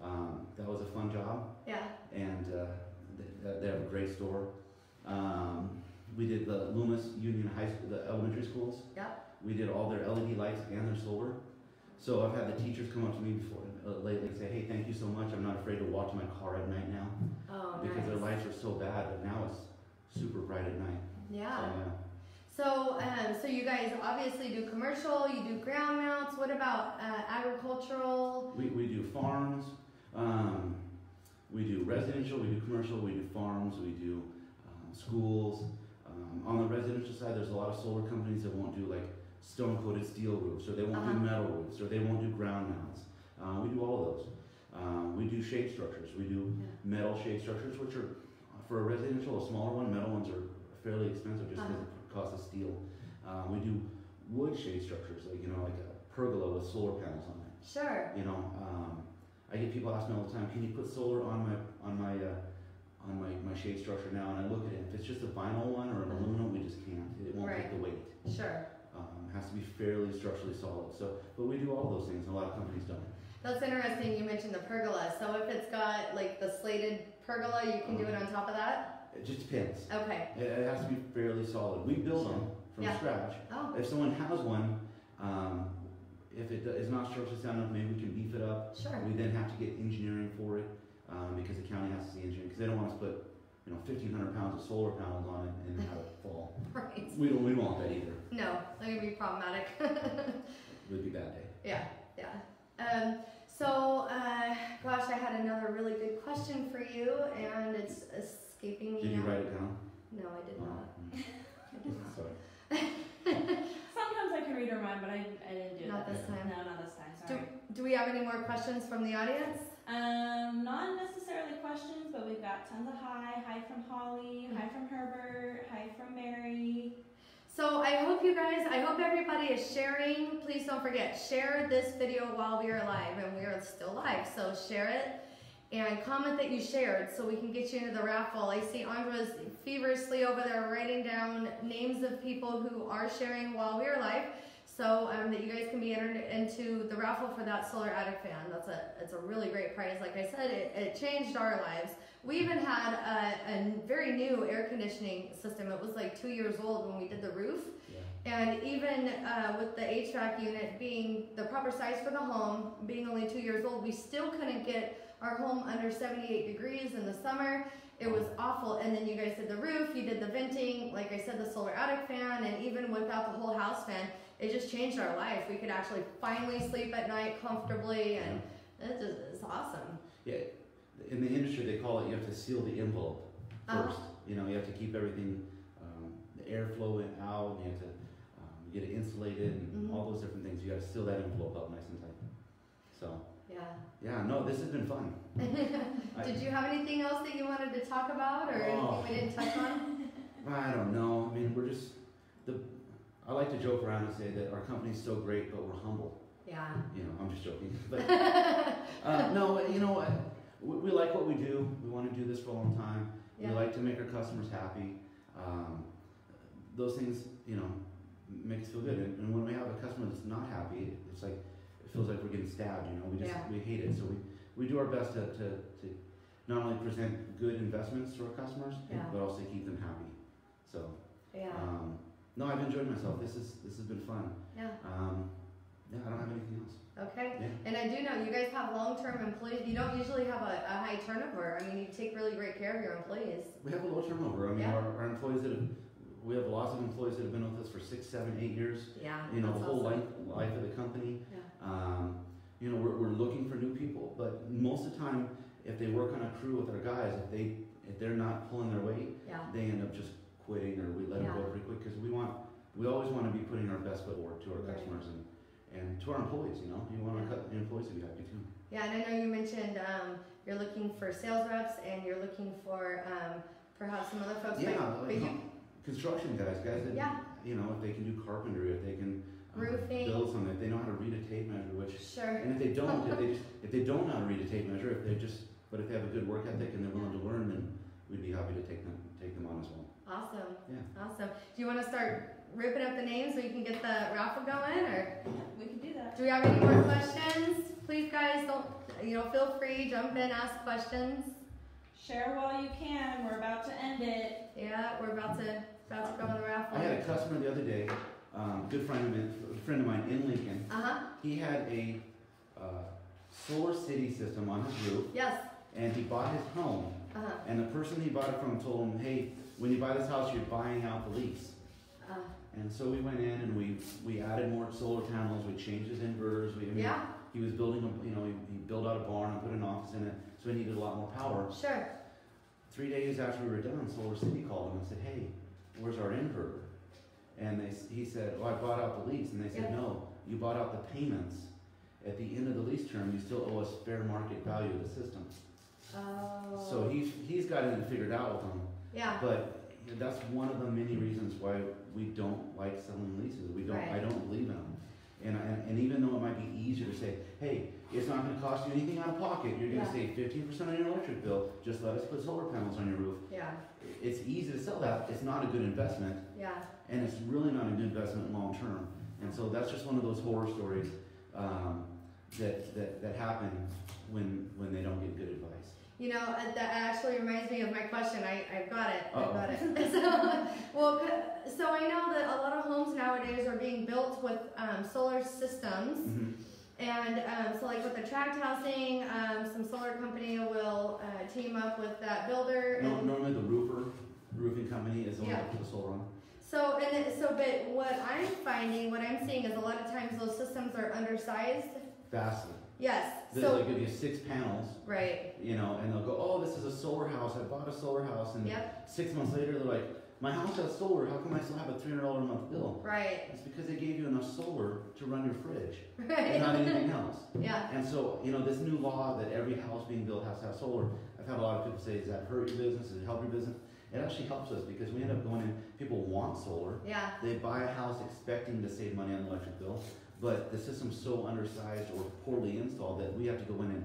Um, that was a fun job. Yeah. And. Uh, They have a great store. Um, we did the Loomis Union High School, the elementary schools. Yep. We did all their L E D lights and their solar. So I've had the teachers come up to me before uh, lately and say, hey, thank you so much. I'm not afraid to walk to my car at night now. Oh, because nice. Their lights are so bad, but now it's super bright at night. Yeah. So, yeah. So, um, so you guys obviously do commercial, you do ground mounts. What about uh, agricultural? We, we do farms. Um, We do residential, we do commercial, we do farms, we do um, schools. Um, on the residential side, there's a lot of solar companies that won't do like stone-coated steel roofs, or they won't uh-huh. do metal roofs, or they won't do ground mounts. Uh, we do all of those. Um, we do shade structures. We do yeah. metal shade structures, which are, for a residential, a smaller one, metal ones are fairly expensive just because uh-huh. it costs of steel. Uh, we do wood shade structures, like you know, like a pergola with solar panels on it. Sure. You know. Um, I get people ask me all the time, can you put solar on my on my uh, on my, my shade structure now? And I look at it. If it's just a vinyl one or an aluminum, we just can't. It won't right. take the weight. Sure. Um, it has to be fairly structurally solid. So, but we do all those things, and a lot of companies don't. That's interesting. You mentioned the pergola. So if it's got like the slated pergola, you can do it on top of that? It just depends. Okay. It, it has to be fairly solid. We build them from yeah. scratch. Oh. If someone has one, um, if it is not structurally sound enough, maybe we can beef it up. Sure. We then have to get engineering for it um, because the county has to see engineering because they don't want us to put you know fifteen hundred pounds of solar panels on it and have it fall. Right. We don't, we don't want that either. No, that would be problematic. It would be a bad day. Yeah, yeah. Um, so, uh, gosh, I had another really good question for you, and it's escaping me. Did you write it down? No, I did oh. not. I did not. Sorry. Sometimes I can read her mind, but I, I didn't do not that. Not this time. No, not this time. Sorry. Do, do we have any more questions from the audience? Um, not necessarily questions, but we've got tons of hi. Hi from Holly. Mm-hmm. Hi from Herbert. Hi from Mary. So I hope you guys, I hope everybody is sharing. Please don't forget, share this video while we are live, and we are still live, so share it and comment that you shared so we can get you into the raffle. I see Andra's feverishly over there writing down names of people who are sharing while we are live so um, that you guys can be entered into the raffle for that solar attic fan. That's a, it's a really great prize. Like I said, it, it changed our lives. We even had a, a very new air conditioning system. It was like two years old when we did the roof. Yeah. And even uh, with the H V A C unit being the proper size for the home, being only two years old, we still couldn't get our home under seventy-eight degrees in the summer. It was awful. And then you guys did the roof, you did the venting, like I said, the solar attic fan, and even without the whole house fan, it just changed our life. We could actually finally sleep at night comfortably, and it's just, it's awesome. Yeah. In the industry, they call it, you have to seal the envelope first. Uh-huh. You know, you have to keep everything, um, the airflow out, and you have to um, get it insulated, and mm-hmm. all those different things. You got to seal that envelope up nice and tight. So, yeah. Yeah, no, this has been fun. Did I, you have anything else that you wanted to talk about, or oh, anything we didn't touch on? I don't know. I mean, we're just, the. I like to joke around and say that our company's so great, but we're humble. Yeah. You know, I'm just joking. But, uh, no, you know what? We like what we do. We want to do this for a long time. Yeah. We like to make our customers happy. Um, those things, you know, make us feel good. And, and when we have a customer that's not happy, it's like, it feels like we're getting stabbed, you know, we just, yeah. we hate it. So we, we do our best to, to, to not only present good investments to our customers, yeah. but also keep them happy. So, yeah. um, no, I've enjoyed myself. This is, this has been fun. Yeah. Um, Yeah, I don't have anything else. Okay, yeah. And I do know you guys have long-term employees. You don't usually have a, a high turnover. I mean, you take really great care of your employees. We have a low turnover. I mean, yeah. our, our employees that have, we have lots of employees that have been with us for six, seven, eight years. Yeah, you know, the whole awesome. life, life of the company. Yeah. Um, you know, we're, we're looking for new people, but most of the time, if they work on a crew with our guys, if they if they're not pulling their weight, yeah. they end up just quitting, or we let yeah. them go pretty quick because we want we always want to be putting our best foot forward to our right. customers and. And to our employees, you know, you want our employees to be happy too. Yeah, and I know you mentioned um, you're looking for sales reps, and you're looking for um, perhaps some other folks. Yeah, but, like but you, construction guys, guys that yeah. you know, if they can do carpentry, if they can um, roofing, build something, if they know how to read a tape measure, which sure. and if they don't, if they just, if they don't know how to read a tape measure, if they just but if they have a good work ethic and they're willing to learn, then we'd be happy to take them take them on as well. Awesome. Yeah. Awesome. Do you want to start ripping up the names so you can get the raffle going, or we can do that? Do we have any more questions? Please, guys, don't you know? Feel free, jump in, ask questions. Share while you can. We're about to end it. Yeah, we're about to about to go on the raffle. I had a customer the other day, um, good friend of mine, friend of mine in Lincoln. Uh huh. He had a uh, Solar City system on his roof. Yes. And he bought his home. Uh huh. And the person he bought it from told him, "Hey, when you buy this house, you're buying out the lease." Uh. And so we went in and we we added more solar panels. We changed his inverters. We, I mean, yeah. He was building a you know he, he built out a barn and put an office in it, so he needed a lot more power. Sure. Three days after we were done, Solar City called him and said, "Hey, where's our inverter?" And they he said, "Oh, I bought out the lease." And they said, yeah. "No, you bought out the payments. At the end of the lease term, you still owe us fair market value of the system." Oh. So he's he's got it figured out with them. Yeah. But that's one of the many reasons why we don't like selling leases. We don't. Right. I don't believe in them. And, and and even though it might be easier to say, hey, it's not going to cost you anything out of pocket. You're going to yeah. save fifteen percent on your electric bill. Just let us put solar panels on your roof. Yeah. It's easy to sell that. It's not a good investment. Yeah. And it's really not a good investment long term. And so that's just one of those horror stories um, that that, that happen when when they don't get good advice. You know, that actually reminds me of my question. I, I've got it. Uh-oh. I've got it. So, well, so I know that a lot of homes nowadays are being built with um, solar systems. Mm-hmm. And um, so like with the tract housing, um, some solar company will uh, team up with that builder. No, and normally the roofer, roofing company is the one that puts the solar on. So, and then, so, but what I'm finding, what I'm seeing is a lot of times those systems are undersized. Vastly. Yes. They'll, so, they'll give you six panels. Right. You know, and they'll go, oh, this is a solar house. I bought a solar house. And yep. six months later, they're like, my house has solar. How come I still have a three hundred dollars a month bill? Right. It's because they gave you enough solar to run your fridge. Right. And not anything else. Yeah. And so, you know, this new law that every house being built has to have solar. I've had a lot of people say, does that hurt your business? Does it help your business? It actually helps us because we end up going in, people want solar. Yeah. They buy a house expecting to save money on the electric bill. But the system's so undersized or poorly installed that we have to go in and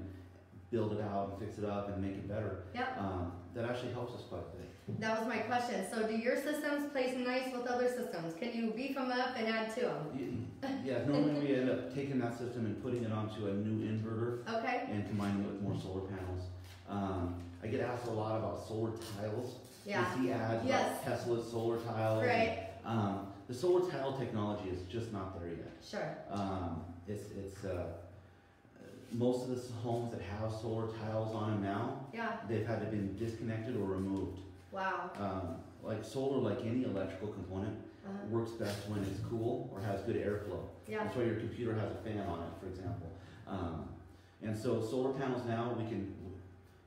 build it out and fix it up and make it better. Yep. Um, that actually helps us quite a bit. That was my question. So do your systems play nice with other systems? Can you beef them up and add to them? Yeah, normally we end up taking that system and putting it onto a new inverter. Okay. And combining it with more solar panels. Um, I get asked a lot about solar tiles. Yeah. You see ads yes. about Tesla solar tiles. Right. And, um, the solar tile technology is just not there yet. Sure. Um, it's it's uh, most of the homes that have solar tiles on them now, yeah. they've had to been disconnected or removed. Wow. Um, like solar, like any electrical component, uh-huh. works best when it's cool or has good airflow. Yeah. That's why your computer has a fan on it, for example. Um, and so solar panels now, we can.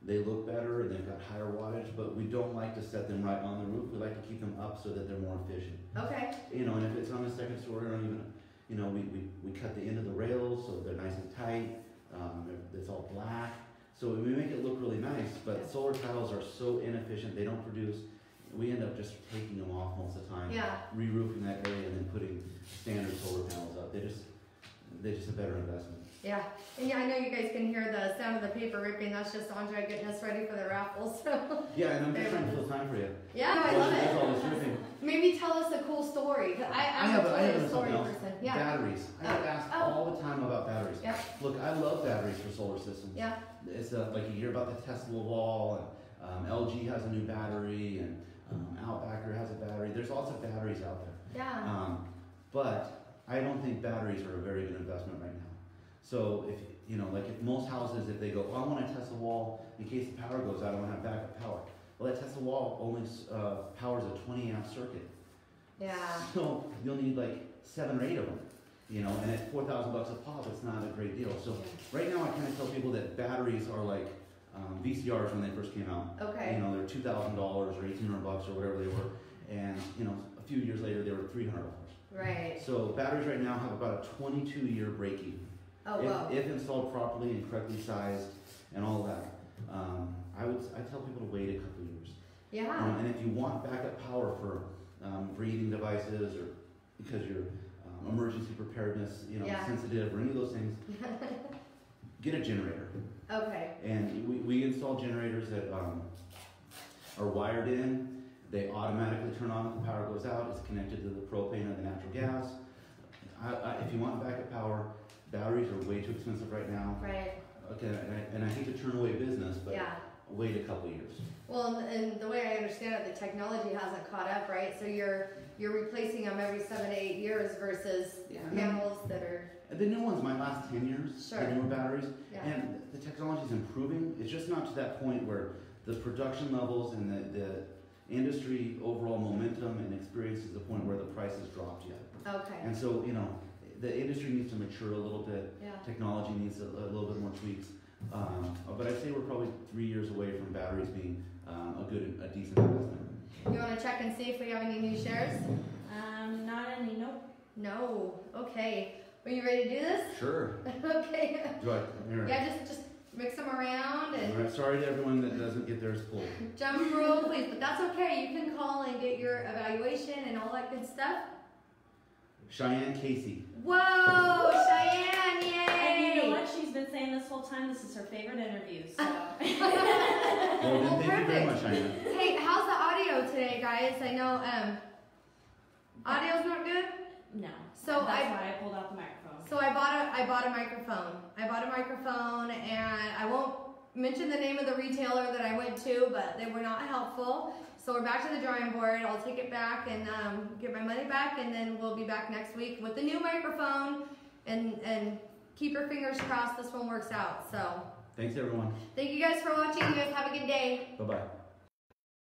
They look better and they've got higher wattage, but we don't like to set them right on the roof. We like to keep them up so that they're more efficient. Okay. You know, and if it's on the second story, or even, you know, we, we, we cut the end of the rails so they're nice and tight. Um, it's all black. So we make it look really nice, but yeah. solar tiles are so inefficient. They don't produce. We end up just taking them off most of the time, yeah. re-roofing that area and then putting standard solar panels up. They just, they're just a better investment. Yeah, and yeah, I know you guys can hear the sound of the paper ripping. That's just Andre getting us ready for the raffle. So yeah, and I'm just trying to fill time for you. Yeah, no, I love it. All this maybe tell us a cool story. I, I'm I have a, I have a story person. Yeah. Batteries. I get oh. asked oh. all the time about batteries. Yeah. Look, I love batteries for solar systems. Yeah. It's a, like you hear about the Tesla wall, and um, L G has a new battery, and um, Outbacker has a battery. There's lots of batteries out there. Yeah. Um, but I don't think batteries are a very good investment right now. So if, you know, like if most houses, if they go, oh, I want to test the wall in case the power goes out, I want to have backup power. Well, that Tesla wall only uh, powers a twenty amp circuit. Yeah. So you'll need like seven or eight of them, you know, and at four thousand bucks a pop, it's not a great deal. So yeah. right now I kind of tell people that batteries are like um, V C Rs when they first came out. Okay. You know, they're two thousand dollars or eighteen hundred bucks or whatever they were. And, you know, a few years later, they were three hundred dollars. Right. So batteries right now have about a twenty-two year break even. Oh, if, wow. if installed properly and correctly sized and all that, um, I would I tell people to wait a couple of years. Yeah. Um, and if you want backup power for um, breathing devices or because you're um, emergency preparedness, you know, yeah. sensitive or any of those things, get a generator. Okay. And we, we install generators that um, are wired in. They automatically turn on if the power goes out. It's connected to the propane or the natural gas. I, I, if you want backup power. Batteries are way too expensive right now. Right. Okay, and I, and I hate to turn away business, but yeah. wait a couple years. Well, and the way I understand it, the technology hasn't caught up, right? So you're you're replacing them every seven to eight years versus yeah. panels that are. The new ones might last ten years. Sure. The newer batteries, yeah. and the technology is improving. It's just not to that point where the production levels and the the industry overall momentum and experience is the point where the price has dropped yet. Okay. And so you know. The industry needs to mature a little bit. Yeah. Technology needs a, a little bit more tweaks. Um, but I'd say we're probably three years away from batteries being um, a good, a decent investment. You want to check and see if we have any new shares? Um, not any. Nope. No. Okay. Are you ready to do this? Sure. Okay. Do I, here. Yeah. Just, just mix them around. And all right. Sorry to everyone that doesn't get theirs full. Jump roll, please. But that's okay. You can call and get your evaluation and all that good stuff. Cheyenne Casey. Whoa, Cheyenne, yay! And you know what? She's been saying this whole time this is her favorite interview, so. well, well, thank perfect. You very much, Cheyenne. Hey, how's the audio today, guys? I know um, audio's not good? No. So That's I, why I pulled out the microphone. So I bought a I bought a microphone. I bought a microphone, and I won't mention the name of the retailer that I went to, but they were not helpful. So we're back to the drawing board. I'll take it back and um, get my money back, and then we'll be back next week with a new microphone. And and keep your fingers crossed this one works out. So thanks everyone. Thank you guys for watching. You guys have a good day. Bye bye.